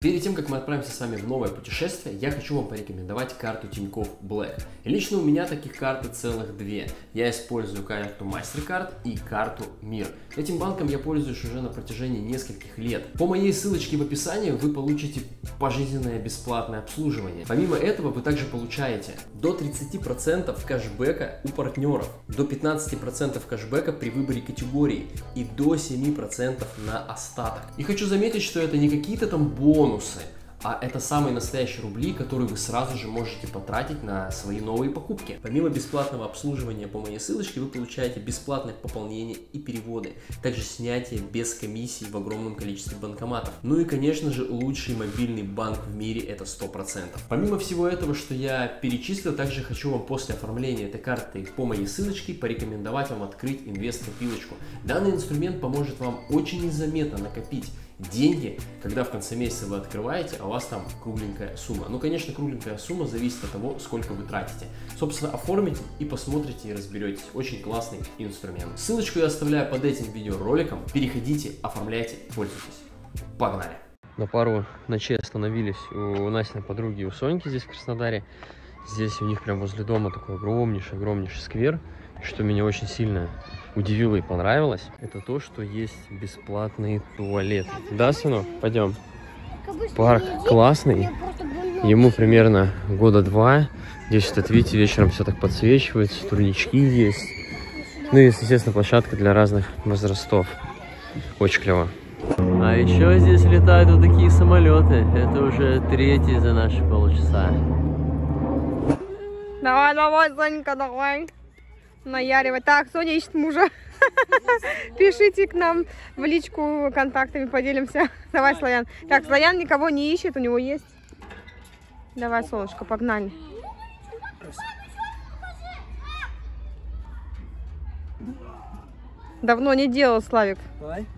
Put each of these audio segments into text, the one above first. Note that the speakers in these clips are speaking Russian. Перед тем, как мы отправимся с вами в новое путешествие, я хочу вам порекомендовать карту Тинькофф Black. Лично у меня таких карт целых две. Я использую карту Mastercard и карту Мир. Этим банком я пользуюсь уже на протяжении нескольких лет. По моей ссылочке в описании вы получите пожизненное бесплатное обслуживание. Помимо этого вы также получаете до 30% кэшбэка у партнеров, до 15% кэшбэка при выборе категории и до 7% на остаток. И хочу заметить, что это не какие-то там бонусы, а это самые настоящие рубли, которые вы сразу же можете потратить на свои новые покупки. Помимо бесплатного обслуживания по моей ссылочке, вы получаете бесплатное пополнение и переводы, также снятие без комиссий в огромном количестве банкоматов. Ну и, конечно же, лучший мобильный банк в мире, это 100%. Помимо всего этого, что я перечислил, также хочу вам после оформления этой карты по моей ссылочке порекомендовать вам открыть инвест-копилочку. Данный инструмент поможет вам очень незаметно накопить деньги, когда в конце месяца вы открываете, а у вас там кругленькая сумма. Ну, конечно, кругленькая сумма зависит от того, сколько вы тратите. Собственно, оформите и посмотрите, и разберетесь. Очень классный инструмент. Ссылочку я оставляю под этим видеороликом. Переходите, оформляйте, пользуйтесь. Погнали! На пару ночей остановились у Насиной подруги и у Соньки здесь в Краснодаре. Здесь у них прям возле дома такой огромнейший сквер. Что меня очень сильно удивило и понравилось, это то, что есть бесплатный туалет. Да, сынок? Пойдем. Парк классный. Ему примерно года два. Здесь, вот, видите, вечером все так подсвечивается, турнички есть. Ну и, естественно, площадка для разных возрастов. Очень клево. А еще здесь летают вот такие самолеты. Это уже третий за наши полчаса. Давай, давай, Занька, давай. Наяривать. Так, Соня ищет мужа. Пишите к нам в личку, контактами поделимся. Давай, Славян. Так, Славян никого не ищет, у него есть. Давай, солнышко, погнали. Давно не делал, Славик.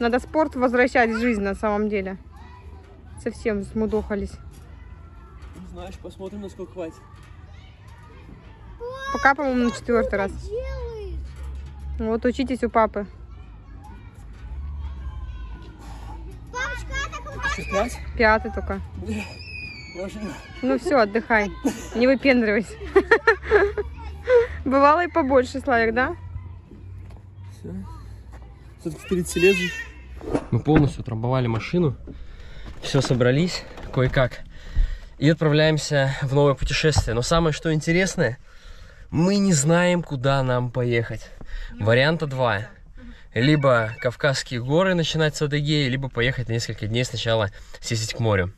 Надо спорт возвращать в жизнь на самом деле. Совсем смудохались. Знаешь, посмотрим, насколько хватит. Пока, по-моему, на четвертый раз. Вот, учитесь у папы. Папочка, пятый только. Ну все, отдыхай. Не выпендривайся. Бывало и побольше, Славик, да? Все. Все-таки 30 лет же. Мы полностью трамбовали машину. Все, собрались кое-как. И отправляемся в новое путешествие. Но самое, что интересное... Мы не знаем, куда нам поехать. Варианта два. Либо Кавказские горы начинать с Адыгеи, либо поехать на несколько дней сначала съездить к морю.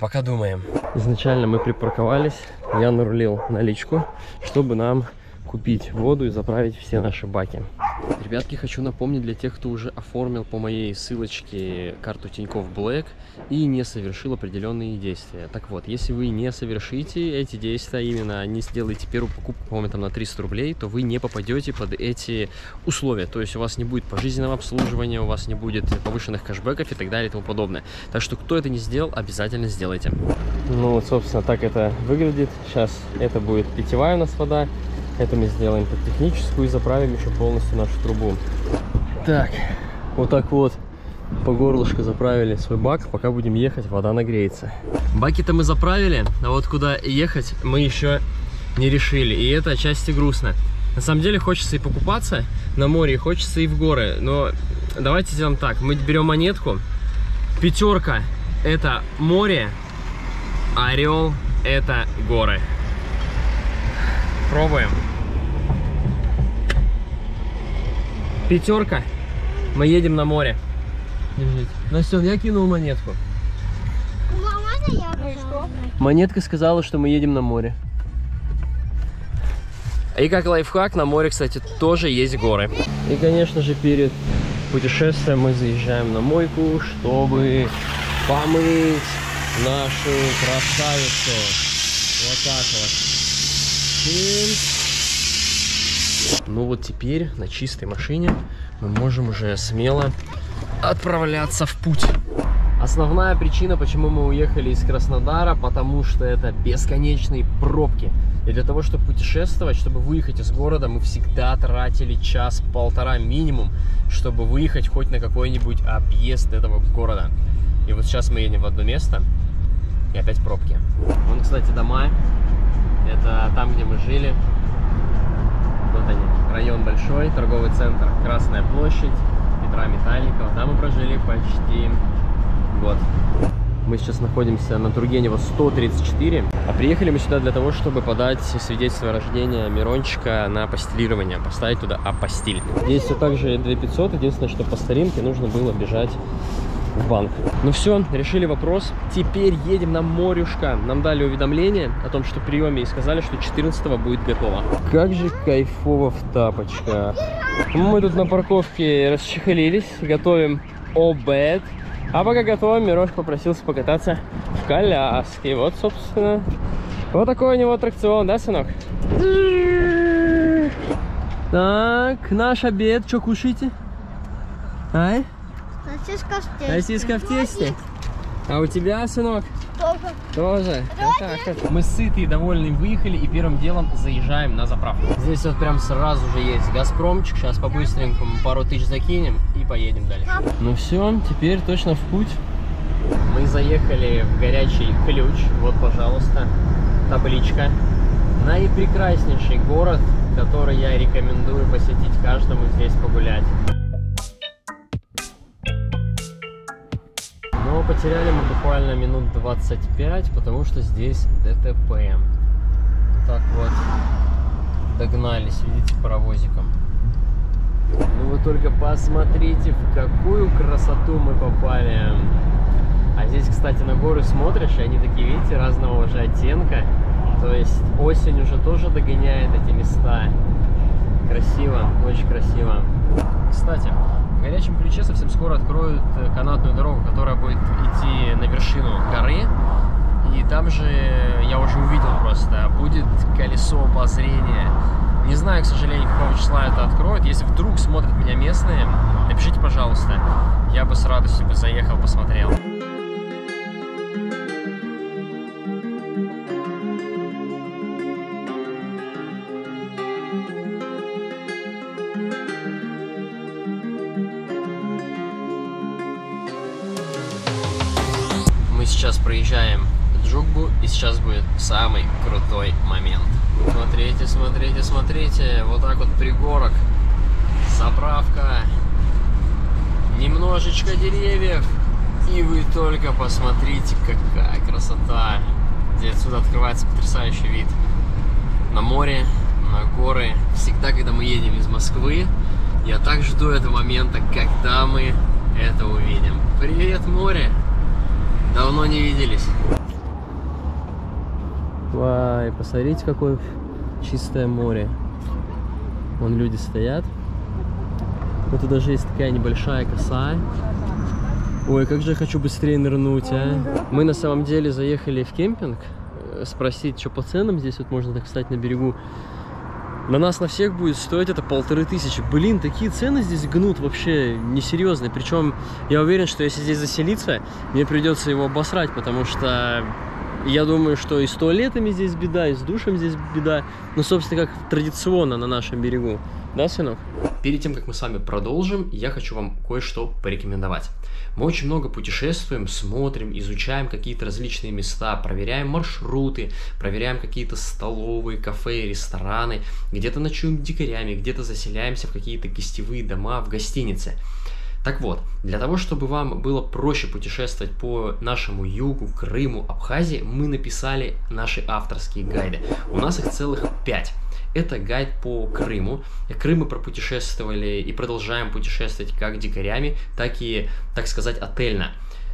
Пока думаем. Изначально мы припарковались, я нарулил наличку, чтобы нам купить воду и заправить все наши баки. Ребятки, хочу напомнить для тех, кто уже оформил по моей ссылочке карту Тинькофф Black и не совершил определенные действия. Так вот, если вы не совершите эти действия, именно не сделаете первую покупку, по-моему, там на 300 рублей, то вы не попадете под эти условия. То есть у вас не будет пожизненного обслуживания, у вас не будет повышенных кэшбэков и так далее и тому подобное. Так что, кто это не сделал, обязательно сделайте. Ну вот, собственно, так это выглядит. Сейчас это будет питьевая у нас вода. Это мы сделаем под техническую и заправим еще полностью нашу трубу. Так, вот так вот по горлышко заправили свой бак. Пока будем ехать, вода нагреется. Баки-то мы заправили, а вот куда ехать мы еще не решили. И это отчасти грустно. На самом деле хочется и покупаться на море, и хочется и в горы. Но давайте сделаем так. Мы берем монетку. Пятерка – это море, орел – это горы. Пробуем. Пятерка. Мы едем на море. Держите. Настен, я кинул монетку. Монетка сказала, что мы едем на море. И как лайфхак, на море, кстати, тоже есть горы. И, конечно же, перед путешествием мы заезжаем на мойку, чтобы помыть нашу красавицу. Вот так вот. Ну вот теперь на чистой машине мы можем уже смело отправляться в путь. Основная причина, почему мы уехали из Краснодара, потому что это бесконечные пробки. И для того, чтобы путешествовать, чтобы выехать из города, мы всегда тратили час-полтора минимум, чтобы выехать хоть на какой-нибудь объезд этого города. И вот сейчас мы едем в одно место, и опять пробки. Вон, кстати, дома. Это там, где мы жили. Вот они. Район большой, торговый центр, Красная площадь, Петра Метальникова. Там мы прожили почти год. Мы сейчас находимся на Тургенева 134. А приехали мы сюда для того, чтобы подать свидетельство о рождении Мирончика на апостилирование. Поставить туда апостиль. Здесь все так же 2500. Единственное, что по старинке нужно было бежать в банк. Ну все, решили вопрос. Теперь едем на морюшка. Нам дали уведомление о том, что в приеме, и сказали, что 14-го будет готово. Как же кайфово в тапочках. Мы тут на парковке расчехлились, готовим обед. А пока готовим, Мирош попросился покататься в коляске. Вот, собственно, вот такой у него аттракцион, да, сынок? Так, наш обед, что кушаете? Ай? Сосиска в тесте. Сосиска в тесте. А у тебя, сынок? Тоже. Тоже. Так. Мы сытые, довольные, выехали и первым делом заезжаем на заправку. Здесь вот прям сразу же есть Газпромчик. Сейчас по-быстренькому пару тысяч закинем и поедем дальше. Ну все, теперь точно в путь. Мы заехали в Горячий Ключ. Вот, пожалуйста, табличка. Наипрекраснейший город, который я рекомендую посетить каждому, здесь погулять. Потеряли мы буквально минут 25, потому что здесь ДТП. Так вот, догнались, видите, паровозиком. Ну вы только посмотрите, в какую красоту мы попали. А здесь, кстати, на горы смотришь, и они такие, видите, разного уже оттенка. То есть осень уже тоже догоняет эти места. Красиво, очень красиво. Кстати, в Горячем Ключе совсем скоро откроют канатную дорогу, которая будет идти на вершину горы. И там же, я уже увидел просто, будет колесо обозрения. Не знаю, к сожалению, какого числа это откроют. Если вдруг смотрят меня местные, напишите, пожалуйста. Я бы с радостью заехал, посмотрел. Сейчас проезжаем Джугбу, и сейчас будет самый крутой момент. Смотрите, смотрите, смотрите, вот так вот пригорок, заправка, немножечко деревьев, и вы только посмотрите, какая красота. Где отсюда открывается потрясающий вид на море, на горы. Всегда, когда мы едем из Москвы, я так жду этого момента, когда мы это увидим. Привет, море! Давно не виделись. Ой, посмотрите, какое чистое море. Вон люди стоят. Вот тут даже есть такая небольшая коса. Ой, как же я хочу быстрее нырнуть, а. Мы на самом деле заехали в кемпинг. Спросить, что по ценам здесь. Вот можно так встать на берегу. На нас, на всех будет стоить это 1500. Блин, такие цены здесь гнут вообще несерьезные. Причем я уверен, что если здесь заселиться, мне придется его обосрать, потому что я думаю, что и с туалетами здесь беда, и с душем здесь беда. Ну, собственно, как традиционно на нашем берегу. Да, сынок? Перед тем, как мы с вами продолжим, я хочу вам кое-что порекомендовать. Мы очень много путешествуем, смотрим, изучаем какие-то различные места, проверяем маршруты, проверяем какие-то столовые, кафе, рестораны, где-то ночуем дикарями, где-то заселяемся в какие-то гостевые дома, в гостинице. Так вот, для того, чтобы вам было проще путешествовать по нашему югу, Крыму, Абхазии, мы написали наши авторские гайды. У нас их целых 5. Это гайд по Крыму. Крым мы пропутешествовали и продолжаем путешествовать как дикарями, так и, так сказать, отельно.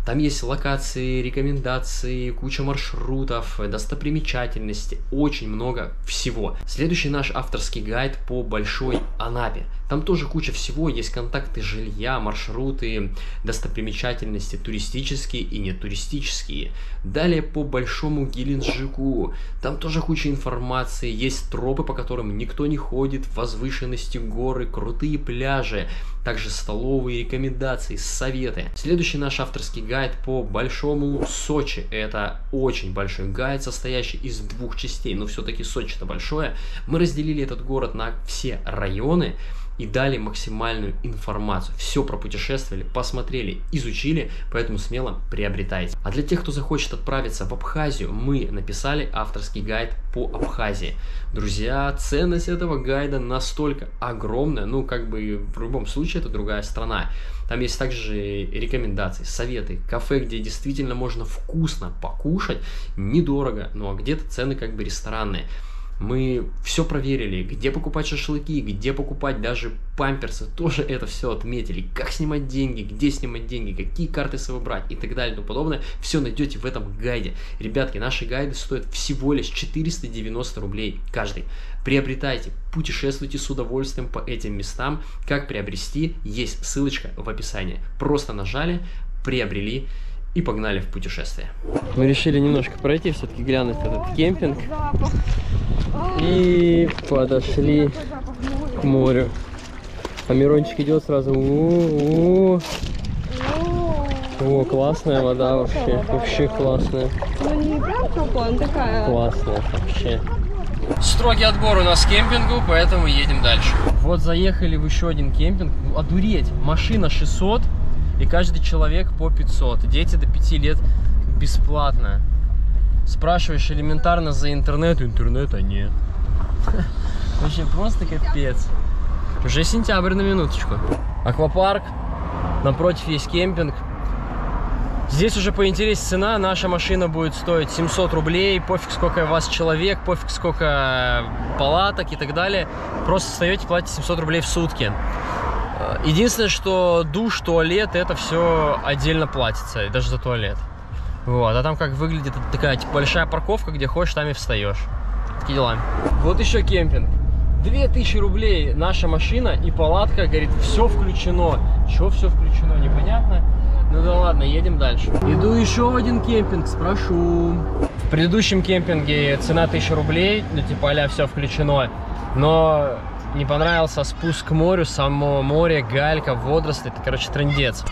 Там есть локации, рекомендации, куча маршрутов, достопримечательности, очень много всего. Следующий наш авторский гайд по Большой Анапе. Там тоже куча всего, есть контакты жилья, маршруты, достопримечательности туристические и нетуристические. Далее по Большому Геленджику. Там тоже куча информации, есть тропы, по которым никто не ходит, возвышенности, горы, крутые пляжи. Также столовые, рекомендации, советы. Следующий наш авторский гайд по Большому Сочи. Это очень большой гайд, состоящий из 2 частей, но все-таки Сочи-то большое. Мы разделили этот город на все районы. и дали максимальную информацию. Все пропутешествовали, посмотрели, изучили, поэтому смело приобретайте. А для тех, кто захочет отправиться в Абхазию, мы написали авторский гайд по Абхазии. Друзья, ценность этого гайда настолько огромная, ну как бы в любом случае это другая страна. Там есть также рекомендации, советы, кафе, где действительно можно вкусно покушать, недорого, ну а где-то цены как бы ресторанные. Мы все проверили, где покупать шашлыки, где покупать даже памперсы, тоже это все отметили. Как снимать деньги, где снимать деньги, какие карты выбрать и так далее и тому подобное. Все найдете в этом гайде. Ребятки, наши гайды стоят всего лишь 490 рублей каждый. Приобретайте, путешествуйте с удовольствием по этим местам. Как приобрести, есть ссылочка в описании. Просто нажали, приобрели и погнали в путешествие. Мы решили немножко пройти, все-таки глянуть этот кемпинг. И подошли к морю. А Мирончик идет сразу. О, классная вода вообще. Вообще классная. Классная вообще. Строгий отбор у нас к кемпингу, поэтому едем дальше. Вот заехали в еще один кемпинг. Одуреть. Машина 600 и каждый человек по 500. Дети до 5 лет бесплатно. Спрашиваешь элементарно за интернет, интернета нет. Вообще просто капец. Уже сентябрь, на минуточку. Аквапарк, напротив есть кемпинг. Здесь уже поинтереснее цена, наша машина будет стоить 700 рублей, пофиг сколько у вас человек, пофиг сколько палаток и так далее. Просто встаете, платите 700 рублей в сутки. Единственное, что душ, туалет, это все отдельно платится, даже за туалет. Вот, а там как выглядит такая типа большая парковка, где хочешь, там и встаешь. Такие дела. Вот еще кемпинг. 2000 рублей наша машина и палатка, говорит, все включено. Чего все включено, непонятно. Ну да ладно, едем дальше. Иду еще в один кемпинг, спрошу. В предыдущем кемпинге цена 1000 рублей, ну типа а-ля все включено. Но не понравился спуск к морю, само море, галька, водоросли, это, короче, трындец.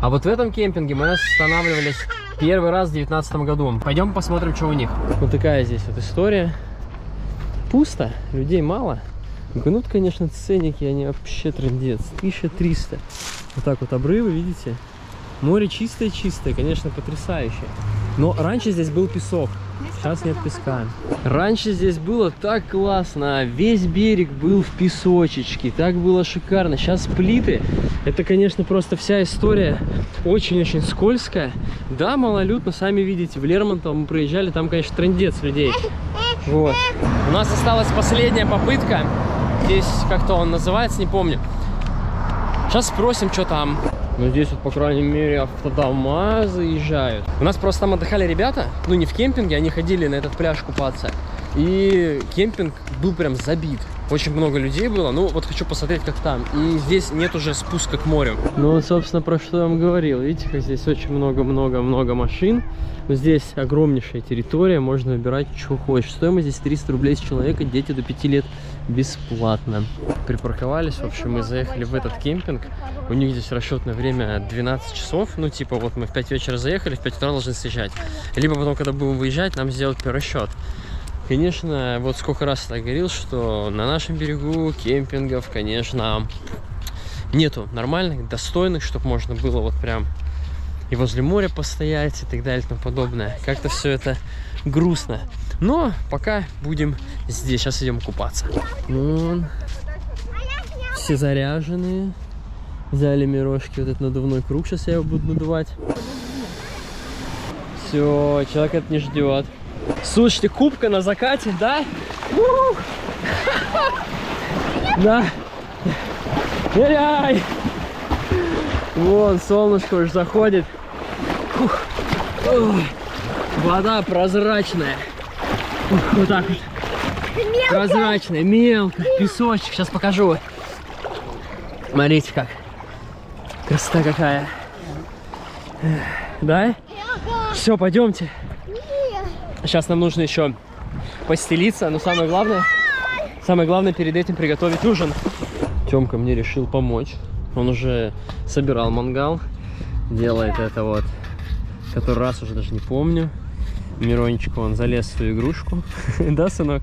А вот в этом кемпинге мы останавливались первый раз в 2019 году. Пойдем посмотрим, что у них. Вот такая здесь вот история. Пусто, людей мало. Гнут, конечно, ценники, они вообще трындец. 1300. Вот так вот обрывы, видите? Море чистое-чистое, конечно, потрясающе. Но раньше здесь был песок, сейчас нет песка. Раньше здесь было так классно, весь берег был в песочечке, так было шикарно. Сейчас плиты, это, конечно, просто вся история очень-очень скользкая. Да, малолюдно, сами видите, в Лермонтово мы проезжали, там, конечно, трындец людей. Вот. У нас осталась последняя попытка, здесь как-то он называется, не помню. Сейчас спросим, что там. Ну, здесь вот, по крайней мере, автодома заезжают. У нас просто там отдыхали ребята, ну, не в кемпинге, они ходили на этот пляж купаться. И кемпинг был прям забит. Очень много людей было, ну, вот хочу посмотреть, как там. И здесь нет уже спуска к морю. Ну, вот, собственно, про что я вам говорил. Видите, как здесь очень много-много-много машин. Здесь огромнейшая территория, можно выбирать, что хочешь. Стоимость здесь 300 рублей с человека, дети до 5 лет бесплатно. Припарковались, в общем, мы заехали в этот кемпинг. У них здесь расчетное время 12 часов. Ну, типа, вот мы в 5 вечера заехали, в 5 утра должны съезжать. Либо потом, когда будем выезжать, нам сделать перерасчет. Конечно, вот сколько раз я так говорил, что на нашем берегу кемпингов, конечно, нету нормальных, достойных, чтобы можно было вот прям и возле моря постоять и так далее и тому подобное. Как-то все это грустно. Но пока будем здесь. Сейчас идем купаться. Вон. Все заряженные. Взяли Мирошки вот этот надувной круг, сейчас я его буду надувать. Все, человек это не ждет. Слушайте, кубка на закате, да? Да. Ныряй! Вон, солнышко уже заходит. Вода прозрачная. Вот так вот. Прозрачная, мелко, песочек. Сейчас покажу. Смотрите как. Красота какая. Да? Все, пойдемте. Сейчас нам нужно еще постелиться, но самое главное перед этим приготовить ужин. Тёмка мне решил помочь. Он уже собирал мангал. Делает это вот. Который раз уже даже не помню. Мирончик, он залез в свою игрушку. Да, сынок?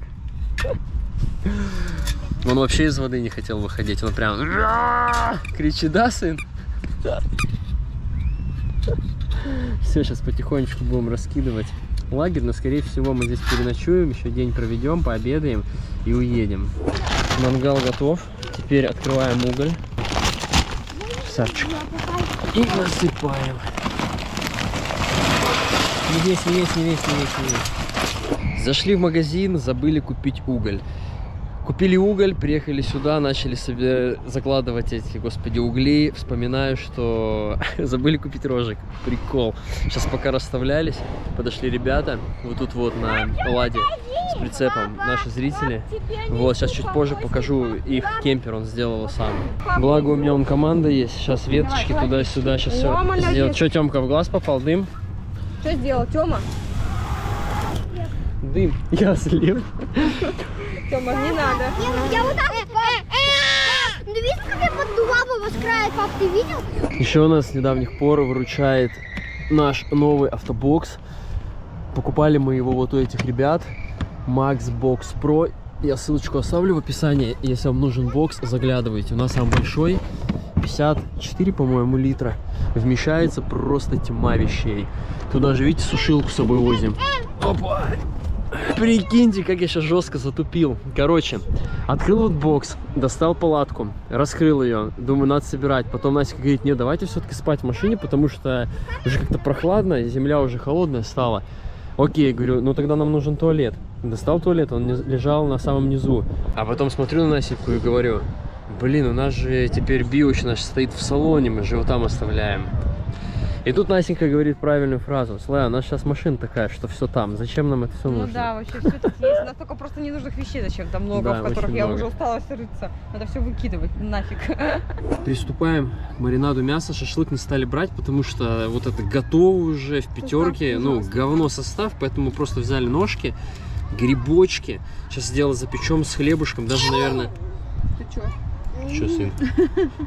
Он вообще из воды не хотел выходить. Он прям кричит: да, сын? Да. Все, сейчас потихонечку будем раскидывать лагерь, но скорее всего мы здесь переночуем, еще день проведем, пообедаем и уедем. Мангал готов. Теперь открываем уголь. Сарчик. И насыпаем. Не весь, не весь, не весь, не весь, не весь. Зашли в магазин, забыли купить уголь. Купили уголь, приехали сюда, начали себе закладывать эти, господи, угли. Вспоминаю, что забыли купить рожек. Прикол. Сейчас пока расставлялись, подошли ребята. Вот тут вот на ладе с прицепом наши зрители. Вот, сейчас чуть позже покажу их кемпер, он сделал сам. Благо у меня он команда есть. Сейчас веточки туда-сюда, сейчас все сделать. Что, Тёмка, в глаз попал дым? Что сделал, Тёма? Дым. Я слил. Тёма, не надо. Я вот так. Ну видишь, как я поддувала его с края, пап, ты видел? Еще нас с недавних пор выручает наш новый автобокс. Покупали мы его вот у этих ребят. Max Box Pro. Я ссылочку оставлю в описании. Если вам нужен бокс, заглядывайте. У нас самый большой. 54, по-моему, литра. Вмещается просто тьма вещей. Туда же, видите, сушилку с собой возим. Опа! Прикиньте, как я сейчас жестко затупил. Короче, открыл вот бокс, достал палатку, раскрыл ее. Думаю, надо собирать. Потом Настя говорит: нет, давайте все-таки спать в машине, потому что уже как-то прохладно, земля уже холодная стала. Окей, говорю, ну тогда нам нужен туалет. Достал туалет, он лежал на самом низу. А потом смотрю на Настеньку и говорю: блин, у нас же теперь биоч наш стоит в салоне, мы же его там оставляем. И тут Настенька говорит правильную фразу: слава, у нас сейчас машина такая, что все там. Зачем нам это все нужно? Ну да, вообще все тут есть. У нас только просто ненужных вещей зачем-то много, да, в которых я много. Уже устала все рыться. Надо все выкидывать, нафиг. Приступаем к маринаду мяса. Шашлык не стали брать, потому что вот это готово уже в пятерке. Ну, говно состав, поэтому просто взяли ножки, грибочки. Сейчас сделала запечем с хлебушком, даже, наверное... Ты че? Че, сын?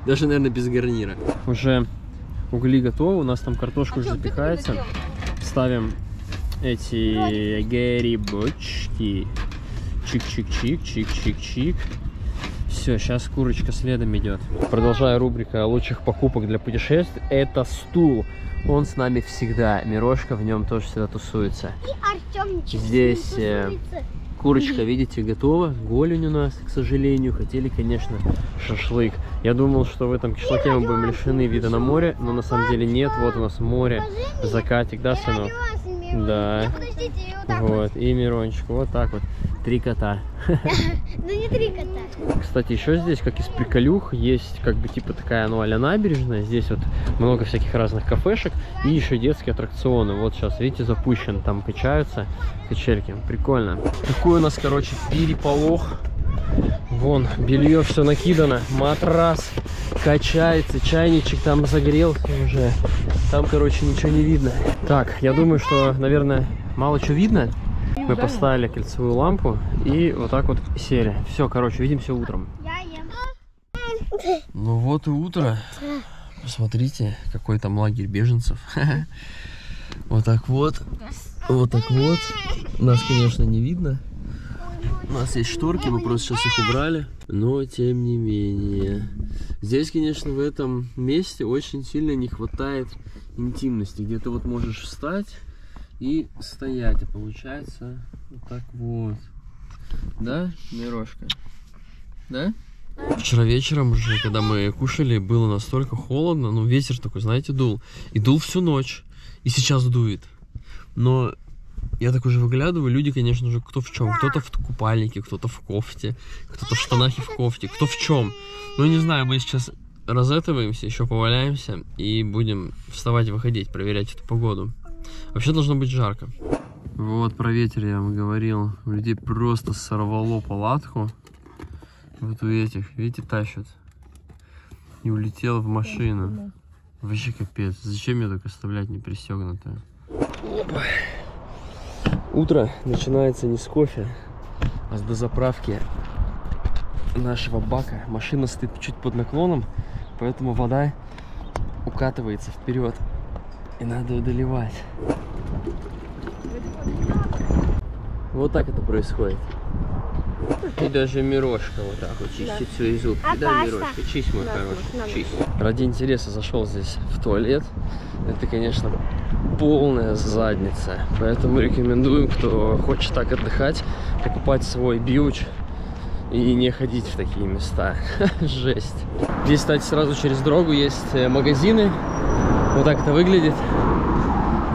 Даже, наверное, без гарнира. Уже... Угли готовы, у нас там картошка уже запекается. Ставим эти грибочки. Чик-чик-чик, чик-чик-чик. Все, сейчас курочка следом идет. Продолжая рубрика лучших покупок для путешествий. Это стул. Он с нами всегда. Мирошка в нем тоже всегда тусуется. И Артемчик здесь тусуется. Курочка, видите, готова. Голень у нас, к сожалению. Хотели, конечно, шашлык. Я думал, что в этом кишлаке мы будем лишены вида на море, но на самом деле нет. Вот у нас море, закатик, да, сынок? Да. Вот, и Мирончик, вот так вот. Три кота. Ну не три кота. Кстати, еще здесь, как из приколюх, есть как бы типа такая, ну, а-ля набережная. Здесь вот много всяких разных кафешек и еще детские аттракционы. Вот сейчас, видите, запущен, там качаются качельки. Прикольно. Такой у нас, короче, переполох. Вон, белье все накидано, матрас качается, чайничек там загорелся уже. Там, короче, ничего не видно. Так, я думаю, что, наверное, мало чего видно. Мы поставили кольцевую лампу и вот так вот сели. Все, короче, увидимся утром. Ну вот и утро. Посмотрите, какой там лагерь беженцев. Вот так вот. Вот так вот. Нас, конечно, не видно. У нас есть шторки, мы просто сейчас их убрали. Но, тем не менее. Здесь, конечно, в этом месте очень сильно не хватает интимности. Где ты вот можешь встать и стоять. И получается вот так вот. Да, Мирошка? Да? Вчера вечером уже, когда мы кушали, было настолько холодно. Ну, ветер такой, знаете, дул. И дул всю ночь. И сейчас дует. Но... Я так уже выглядываю, люди, конечно же, кто в чем. Кто-то в купальнике, кто-то в кофте, кто-то в штанах и в кофте, кто в чем. Ну, не знаю, мы сейчас разэтываемся, еще поваляемся и будем вставать и выходить, проверять эту погоду. Вообще должно быть жарко. Вот про ветер я вам говорил. У людей просто сорвало палатку. Вот у этих, видите, тащат. И улетел в машину. Вообще капец. Зачем я так оставлять непристегнутое? Опа. Утро начинается не с кофе, а с дозаправки нашего бака. Машина стоит чуть под наклоном, поэтому вода укатывается вперед. И надо ее доливать. Вот так это происходит. И даже Мирошка вот так вот чистит свои зубки. Да, Мирошка, чисть, мой хороший, чисть. Ради интереса зашел здесь в туалет. Это, конечно, полная задница. Поэтому рекомендую, кто хочет так отдыхать, покупать свой бьюч и не ходить в такие места. Жесть. Здесь, кстати, сразу через дорогу есть магазины. Вот так это выглядит.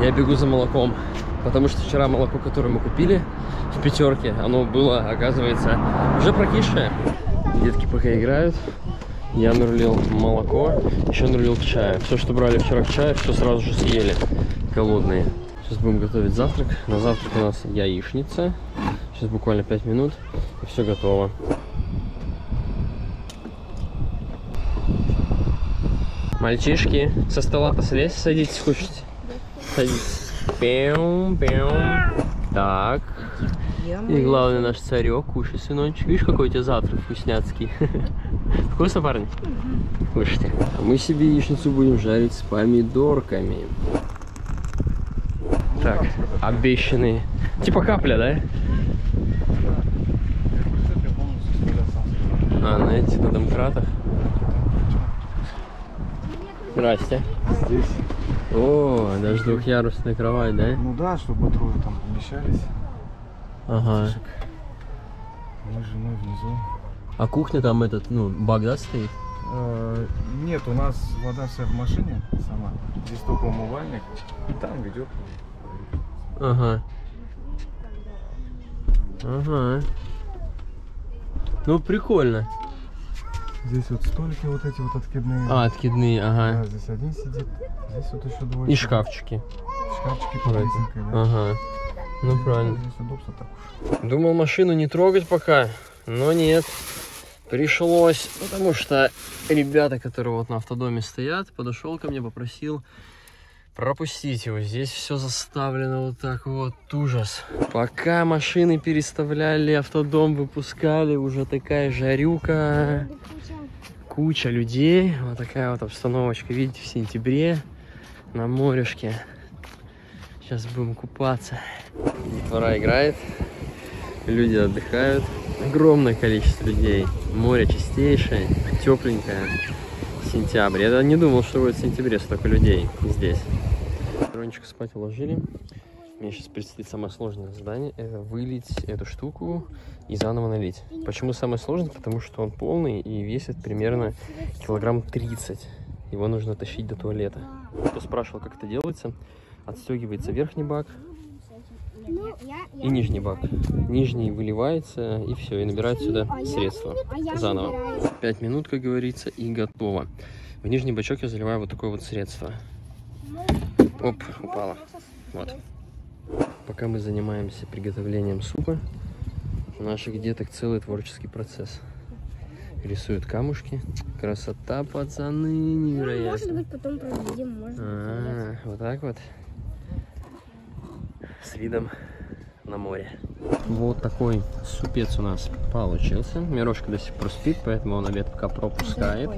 Я бегу за молоком. Потому что вчера молоко, которое мы купили в пятерке, оно было, оказывается, уже прокисшее. Детки пока играют. Я нарулил молоко, еще нарулил к чаю. Все, что брали вчера к чаю, все сразу же съели. Голодные. Сейчас будем готовить завтрак. На завтрак у нас яичница. Сейчас буквально 5 минут, и все готово. Мальчишки, со стола-то слезь, садитесь, кушайте. Садитесь. Пям-пям. Так. И главный наш царек, кушай, сыночек. Видишь, какой у тебя завтрак вкусняцкий. Вкусно, парни? Кушайте. А мы себе яичницу будем жарить с помидорками. Так, обещанные. Типа капля, да? А, на этих, на домкратах. Здрасте. Здесь. О, даже двухъярусная кровать, да? Ну да, чтобы трое там помещались. Ага. Мы с женой внизу. А кухня там этот, ну, бак, да, стоит? Нет, у нас вода вся в машине сама. Здесь только умывальник, и там ведет. Ага. Ага. Ну, прикольно. Здесь вот столики вот эти вот откидные. А, откидные, ага. Да, здесь один сидит, здесь вот еще двое. И шкафчики. Шкафчики по лесенке, да? Ага. Ну, здесь, правильно. Здесь удобство так. Думал машину не трогать пока, но нет. Пришлось, потому что ребята, которые вот на автодоме стоят, подошел ко мне, попросил пропустить его. Здесь все заставлено вот так вот, ужас. Пока машины переставляли, автодом выпускали, уже такая жарюка. Куча людей. Вот такая вот обстановочка, видите, в сентябре на морешке. Сейчас будем купаться. Детвора играет, люди отдыхают. Огромное количество людей. Море чистейшее, тепленькое. Сентябрь. Я не думал, что будет в сентябре столько людей здесь. Рончика спать уложили. Мне сейчас предстоит самое сложное задание. Это вылить эту штуку и заново налить. Почему самое сложное? Потому что он полный и весит примерно килограмм 30. Его нужно тащить до туалета. Кто спрашивал, как это делается? Отстегивается верхний бак и нижний бак. Нижний выливается, и все, и набирает сюда средства заново. 5 минут, как говорится, и готово. В нижний бачок я заливаю вот такое вот средство. Оп, упало. Вот. Пока мы занимаемся приготовлением супа, у наших деток целый творческий процесс. Рисуют камушки. Красота, пацаны, невероятно. Может быть, потом проведем, может быть. Вот так вот. С видом на море. Вот такой супец у нас получился. Мирошка до сих пор спит, поэтому он обед пока пропускает.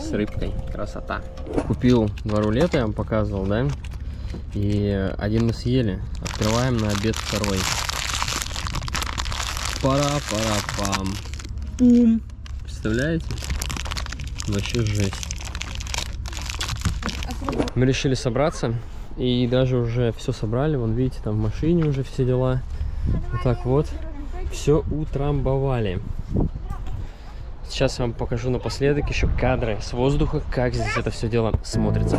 С рыбкой. Красота. Купил два рулета, я вам показывал, да? И один мы съели. Открываем на обед второй. Пара-пара-пам. Представляете? Вообще жесть. Мы решили собраться. И даже уже все собрали, вон видите, там в машине уже все дела. Вот так вот, все утрамбовали. Сейчас я вам покажу напоследок еще кадры с воздуха, как здесь это все дело смотрится.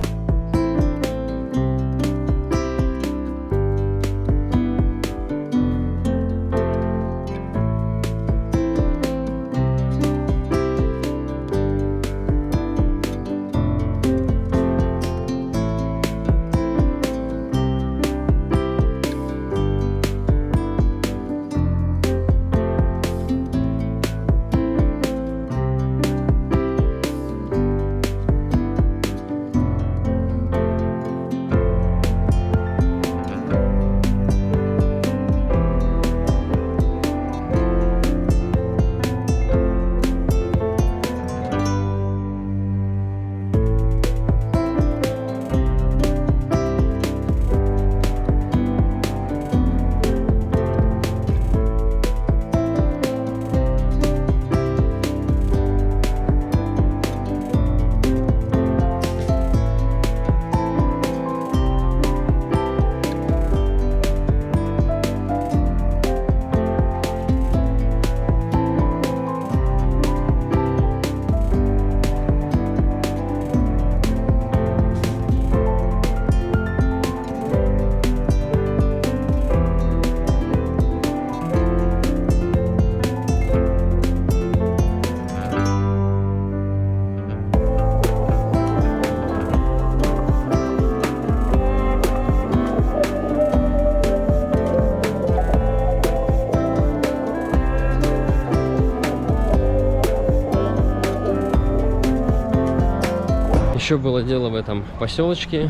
Еще было дело в этом поселочке.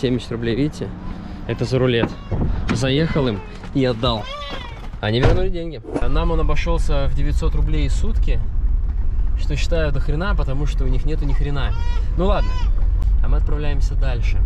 70 рублей, видите? Это за рулет. Заехал им и отдал. Они вернули деньги. Нам он обошелся в 900 рублей в сутки. Что считаю до хрена, потому что у них нету ни хрена. Ну ладно, а мы отправляемся дальше.